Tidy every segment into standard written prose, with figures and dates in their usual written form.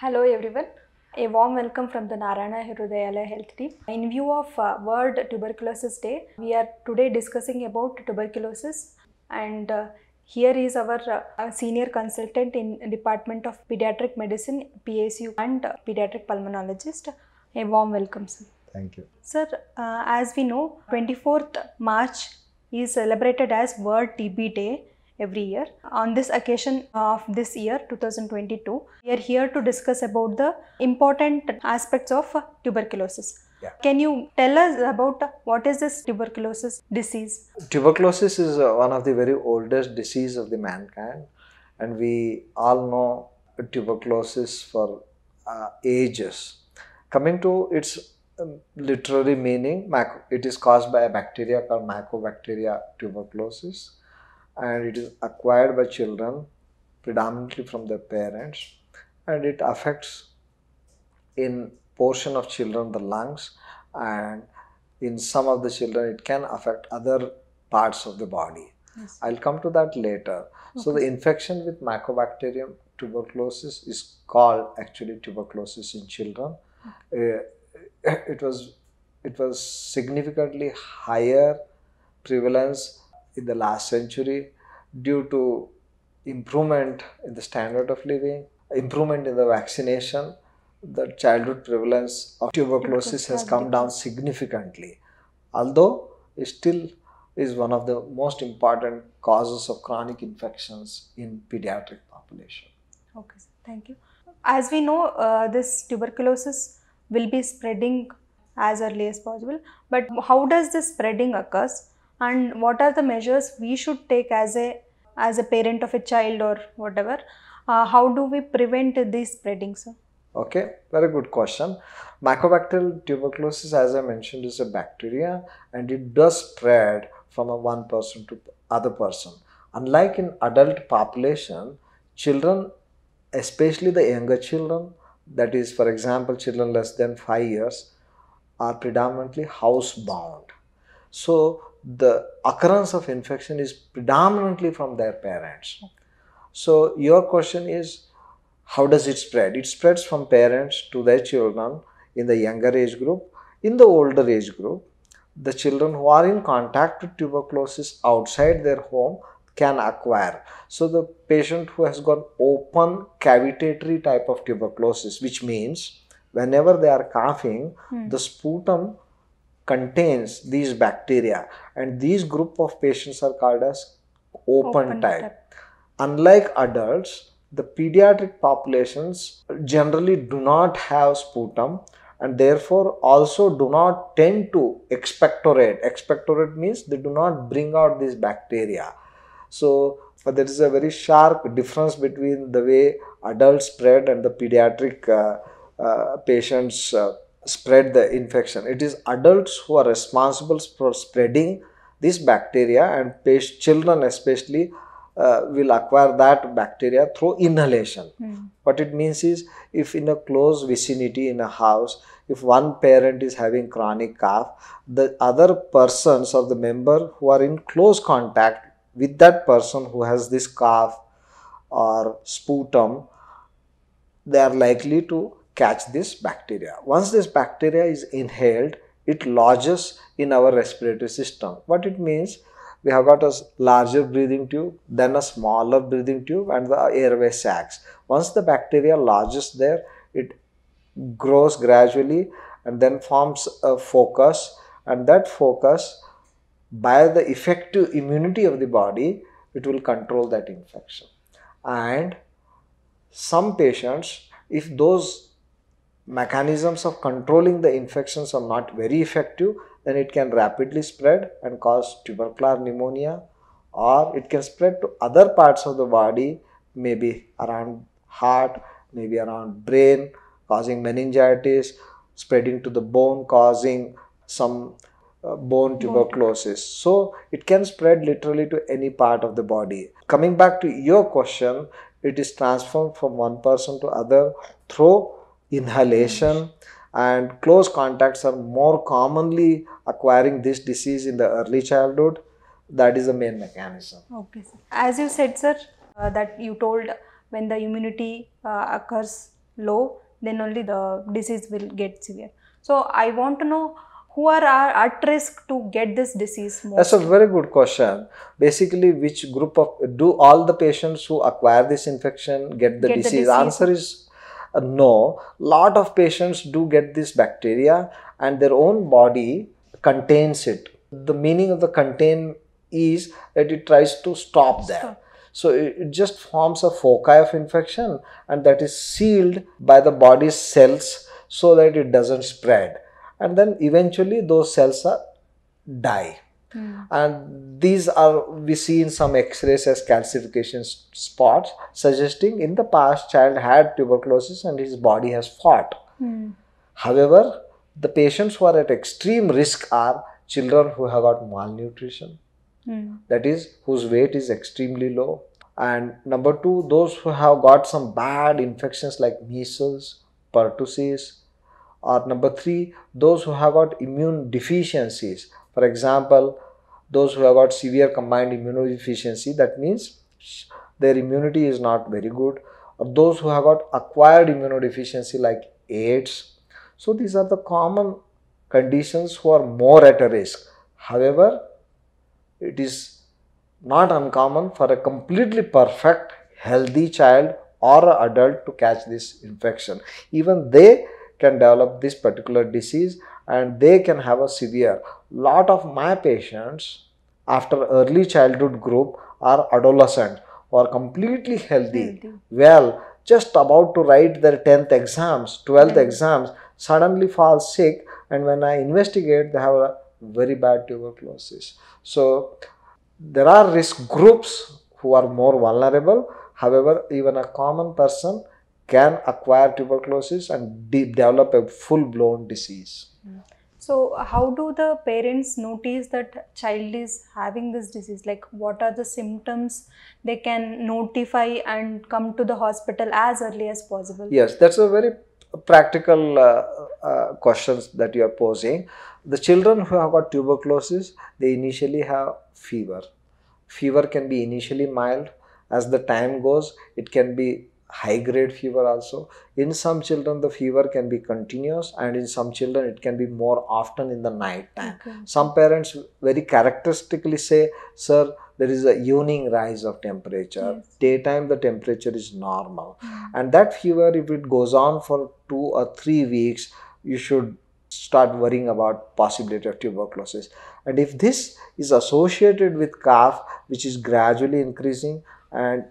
Hello everyone, a warm welcome from the Narayana Health team. In view of World Tuberculosis Day, we are today discussing about tuberculosis, and here is our senior consultant in Department of Pediatric Medicine, PSU, and Pediatric Pulmonologist. A warm welcome, sir. Thank you. Sir, as we know, 24th March is celebrated as World TB Day every year. On this occasion of this year 2022, we are here to discuss about the important aspects of tuberculosis. Yeah. Can you tell us about what is this tuberculosis disease? Tuberculosis is one of the very oldest disease of the mankind, and we all know tuberculosis for ages. Coming to its literary meaning, it is caused by a bacteria called Mycobacterium tuberculosis, and it is acquired by children predominantly from their parents, and it affects in portion of children the lungs, and in some of the children it can affect other parts of the body. Yes. I'll come to that later. Okay. So the infection with Mycobacterium tuberculosis is called actually tuberculosis in children. Okay. It was significantly higher prevalence in the last century due to improvement in the standard of living, improvement in the vaccination. The childhood prevalence of tuberculosis has come down significantly, although it still is one of the most important causes of chronic infections in pediatric population. Okay, thank you. As we know, this tuberculosis will be spreading as early as possible, but how does this spreading occur, and what are the measures we should take as a parent of a child or whatever? How do we prevent this spreading, sir? Okay, very good question. Mycobacterial tuberculosis, as I mentioned, is a bacteria, and it does spread from one person to other person. Unlike in adult population, children, especially the younger children, that is, for example, children less than 5 years, are predominantly housebound. So the occurrence of infection is predominantly from their parents. So your question is, how does it spread? It spreads from parents to their children in the younger age group. In the older age group, the children who are in contact with tuberculosis outside their home can acquire. So the patient who has got open cavitatory type of tuberculosis, which means whenever they are coughing, the sputum contains these bacteria, and these group of patients are called as open type. Unlike adults, the pediatric populations generally do not have sputum, and therefore also do not tend to expectorate. Expectorate means they do not bring out these bacteria. So, but there is a very sharp difference between the way adults spread and the pediatric patients spread the infection. It is adults who are responsible for spreading this bacteria, and children especially will acquire that bacteria through inhalation. What it means is, if in a close vicinity in a house, if one parent is having chronic cough, the other persons or the member who are in close contact with that person who has this cough or sputum, they are likely to catch this bacteria. Once this bacteria is inhaled, it lodges in our respiratory system. What it means, we have got a larger breathing tube, then a smaller breathing tube, and the airway sacs. Once the bacteria lodges there, it grows gradually and then forms a focus, and that focus, by the effective immunity of the body, it will control that infection. And some patients, if those mechanisms of controlling the infections are not very effective, then it can rapidly spread and cause tubercular pneumonia, or it can spread to other parts of the body, maybe around heart, maybe around brain, causing meningitis, spreading to the bone, causing some bone tuberculosis. So it can spread literally to any part of the body. Coming back to your question, it is transformed from one person to other through inhalation, and close contacts are more commonly acquiring this disease in the early childhood. That is the main mechanism. Okay, sir. As you said, sir, that you told when the immunity occurs low, then only the disease will get severe. So I want to know who are at risk to get this disease more? That's a very good question. Basically, which group of, do all the patients who acquire this infection get disease? The disease? Answer is no. Lot of patients do get this bacteria and their own body contains it. The meaning of the contain is that it tries to stop that. So it just forms a foci of infection and that is sealed by the body's cells so that it doesn't spread. And then eventually those cells are die. And these are, we see in some x-rays as calcification spots, suggesting in the past child had tuberculosis and his body has fought. However, the patients who are at extreme risk are children who have got malnutrition, that is whose weight is extremely low. And number 2, those who have got some bad infections like measles, pertussis. Or number 3, those who have got immune deficiencies. For example, those who have got severe combined immunodeficiency, that means their immunity is not very good. Or those who have got acquired immunodeficiency like AIDS. So these are the common conditions who are more at a risk. However, it is not uncommon for a completely perfect, healthy child or an adult to catch this infection. Even they can develop this particular disease and they can have a severe. Lot of my patients after early childhood group are adolescent who are completely healthy, well, just about to write their 10th exams, 12th exams, suddenly fall sick, and when I investigate, they have a very bad tuberculosis. So there are risk groups who are more vulnerable. However, even a common person can acquire tuberculosis and develop a full-blown disease. So how do the parents notice that child is having this disease? Like what are the symptoms they can notify and come to the hospital as early as possible? Yes, that's a very practical questions that you are posing. The children who have got tuberculosis, they initially have fever. Fever can be initially mild. As the time goes, it can be high-grade fever also. In some children, the fever can be continuous, and in some children, it can be more often in the night time. Some parents very characteristically say, sir, there is a evening rise of temperature. Daytime, the temperature is normal. And that fever, if it goes on for 2 or 3 weeks, you should start worrying about possibility of tuberculosis. And if this is associated with cough, which is gradually increasing and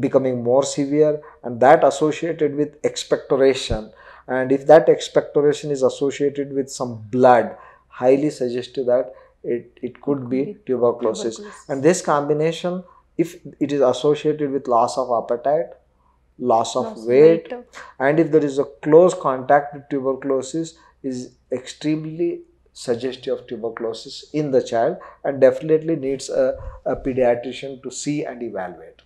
becoming more severe, and that associated with expectoration, and if that expectoration is associated with some blood, highly suggestive that it could be tuberculosis. And this combination, if it is associated with loss of appetite, loss of weight, and if there is a close contact with tuberculosis, is extremely suggestive of tuberculosis in the child, and definitely needs a pediatrician to see and evaluate.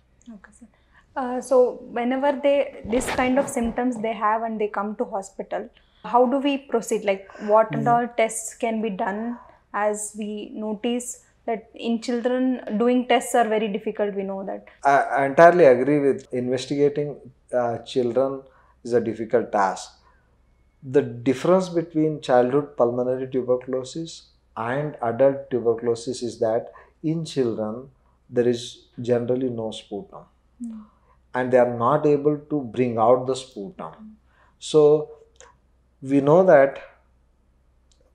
So whenever this kind of symptoms they have and they come to hospital, how do we proceed? Like what all tests can be done, as we notice that in children doing tests are very difficult, we know that. I entirely agree with investigating children is a difficult task. The difference between childhood pulmonary tuberculosis and adult tuberculosis is that in children there is generally no sputum. And they are not able to bring out the sputum. So we know that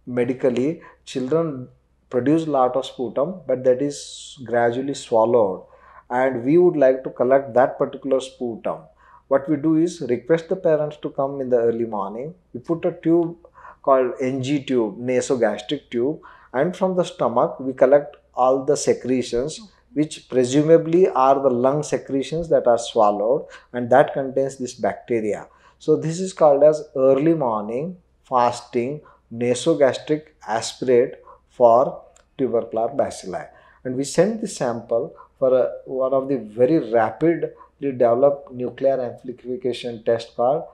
medically children produce a lot of sputum, but that is gradually swallowed, and we would like to collect that particular sputum. What we do is request the parents to come in the early morning. We put a tube called NG tube, nasogastric tube, and from the stomach we collect all the secretions, which presumably are the lung secretions that are swallowed, and that contains this bacteria. So this is called as early morning fasting nasogastric aspirate for tubercular bacilli. And we send the sample for one of the very rapidly developed nuclear amplification test called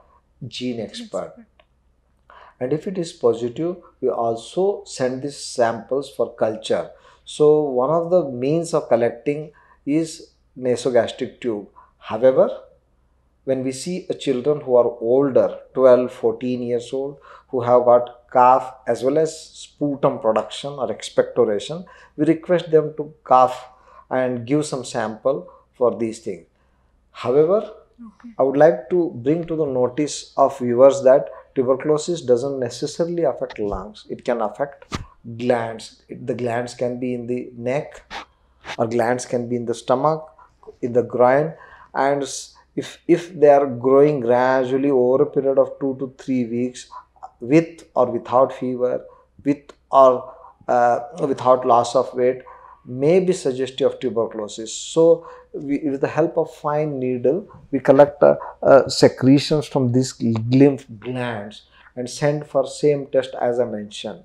GeneXpert. And if it is positive, we also send these samples for culture. So one of the means of collecting is nasogastric tube. However, when we see a children who are older, 12-14 years old, who have got cough as well as sputum production or expectoration, we request them to cough and give some sample for these things. However, I would like to bring to the notice of viewers that tuberculosis doesn't necessarily affect lungs. It can affect glands. The glands can be in the neck, or glands can be in the stomach, in the groin, and if they are growing gradually over a period of 2 to 3 weeks with or without fever, with or without loss of weight, may be suggestive of tuberculosis. So with the help of fine needle, we collect secretions from these lymph glands and send for same test as I mentioned.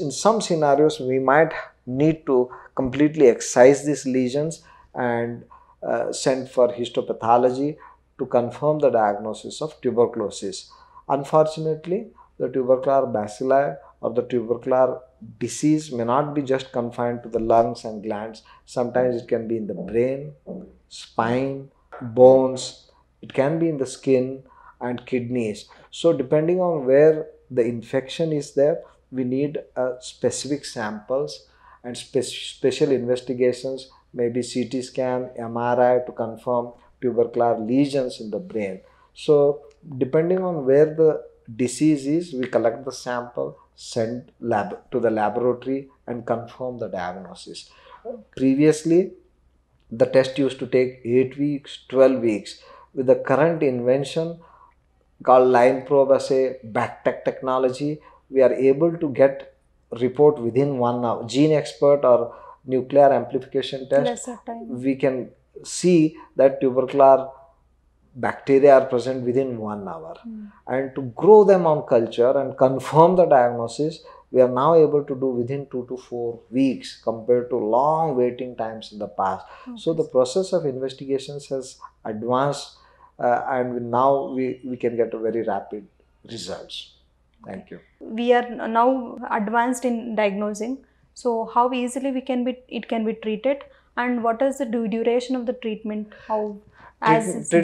In some scenarios, we might need to completely excise these lesions and send for histopathology to confirm the diagnosis of tuberculosis. Unfortunately, the tubercular bacilli or the tubercular disease may not be just confined to the lungs and glands. Sometimes it can be in the brain, spine, bones, it can be in the skin and kidneys. So depending on where the infection is there, we need specific samples and special investigations, maybe CT scan, MRI to confirm tubercular lesions in the brain. So depending on where the disease is, we collect the sample, send to the laboratory and confirm the diagnosis. Previously, the test used to take 8 weeks, 12 weeks. With the current invention called Line Probe Assay, BACTEC technology, we are able to get report within 1 hour. GeneXpert or nuclear amplification test, we can see that tubercular bacteria are present within 1 hour. And to grow them on culture and confirm the diagnosis, we are now able to do within 2 to 4 weeks compared to long waiting times in the past. So the process of investigations has advanced and now we can get a very rapid results. Thank you. We are now advanced in diagnosing. So how easily it can be treated, and what is the duration of the treatment? How we have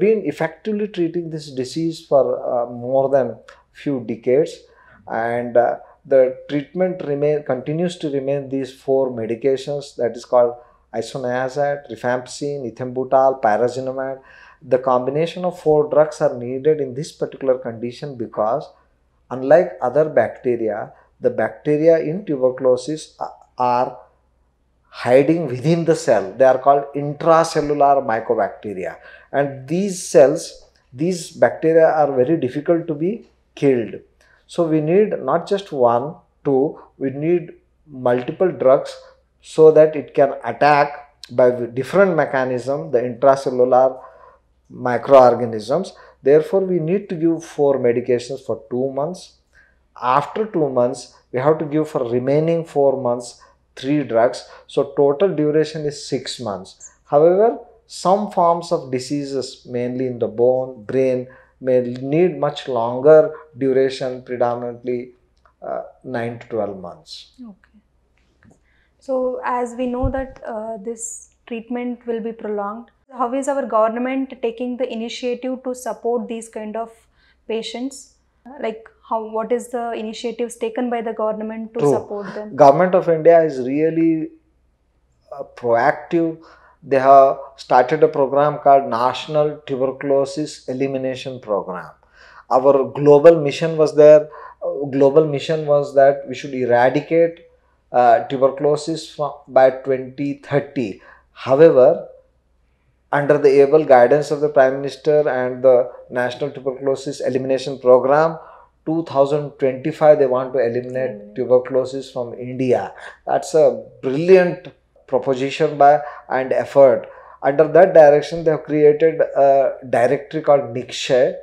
been effectively treating this disease for more than few decades, and the treatment continues to remain these 4 medications, that is called isoniazid, rifampicin, ethambutol, pyrazinamide. The combination of 4 drugs are needed in this particular condition because unlike other bacteria, the bacteria in tuberculosis are hiding within the cell. They are called intracellular mycobacteria, and these bacteria are very difficult to be killed. So we need not just 1, 2, we need multiple drugs so that it can attack by different mechanism the intracellular microorganisms. Therefore we need to give 4 medications for 2 months. After 2 months, we have to give for remaining 4 months 3 drugs. So total duration is 6 months. However, some forms of diseases, mainly in the bone, brain, may need much longer duration, predominantly 9 to 12 months. Okay. So as we know that this treatment will be prolonged, how is our government taking the initiative to support these kind of patients? Like what is the initiatives taken by the government to support them? Government of India is really proactive. They have started a program called National Tuberculosis Elimination Program. Our global mission was there. Global mission was that we should eradicate tuberculosis by 2030. However, under the able guidance of the Prime Minister and the National Tuberculosis Elimination Program, 2025 they want to eliminate tuberculosis from India. That's a brilliant proposition by and effort. Under that direction, they have created a directory called Nikshay,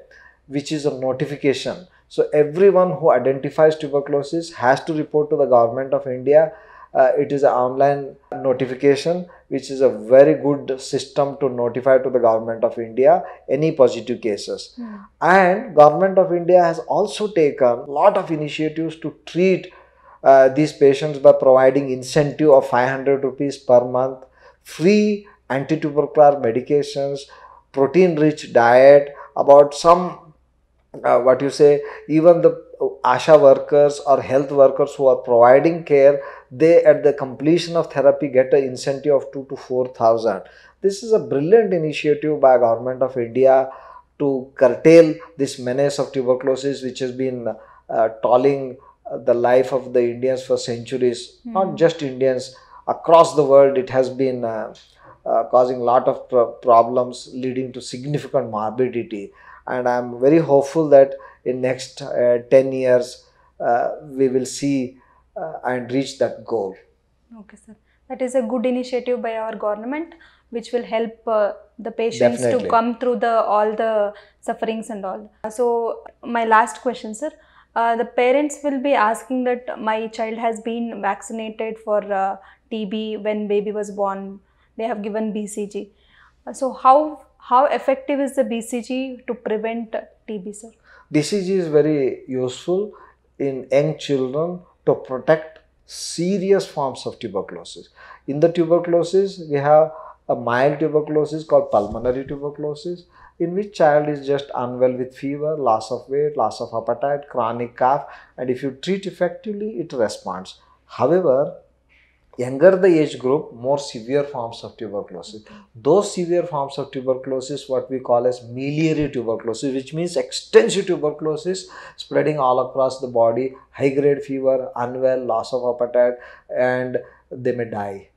which is a notification. So everyone who identifies tuberculosis has to report to the Government of India. It is an online notification, which is a very good system to notify to the Government of India any positive cases. And Government of India has also taken a lot of initiatives to treat these patients by providing incentive of 500 rupees per month, free anti-tubercular medications, protein-rich diet, about some, what you say, even the ASHA workers or health workers who are providing care, they at the completion of therapy get an incentive of 2,000 to 4,000. This is a brilliant initiative by Government of India to curtail this menace of tuberculosis, which has been tolling the life of the Indians for centuries. Not just Indians, across the world it has been causing a lot of problems, leading to significant morbidity. And I am very hopeful that in next 10 years we will see and reach that goal. Okay, sir. That is a good initiative by our government, which will help the patients to come through the all the sufferings and all. So my last question, sir. The parents will be asking that my child has been vaccinated for TB when baby was born. They have given BCG. So how effective is the BCG to prevent TB, sir? BCG is very useful in young children to protect serious forms of tuberculosis. In the tuberculosis, we have a mild tuberculosis called pulmonary tuberculosis, in which child is just unwell with fever, loss of weight, loss of appetite, chronic cough, and if you treat effectively, it responds. However, younger the age group, more severe forms of tuberculosis. Those severe forms of tuberculosis, what we call as miliary tuberculosis, which means extensive tuberculosis spreading all across the body, high-grade fever, unwell, loss of appetite, and they may die.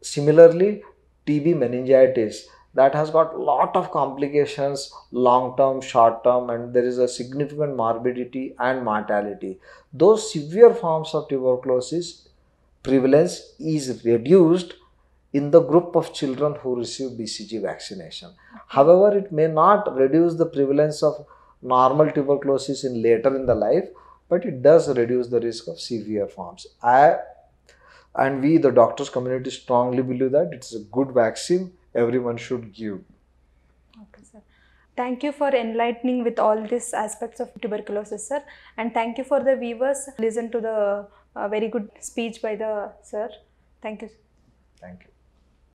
Similarly, TB meningitis, that has got lot of complications, long-term, short-term, and there is a significant morbidity and mortality. Those severe forms of tuberculosis prevalence is reduced in the group of children who receive BCG vaccination. However, it may not reduce the prevalence of normal tuberculosis in later in the life, but it does reduce the risk of severe forms. And we, the doctors community, strongly believe that it's a good vaccine. Everyone should give. Okay, sir. Thank you for enlightening with all these aspects of tuberculosis, sir. And thank you for the viewers. Listen to the very good speech by the sir. Thank you. Thank you.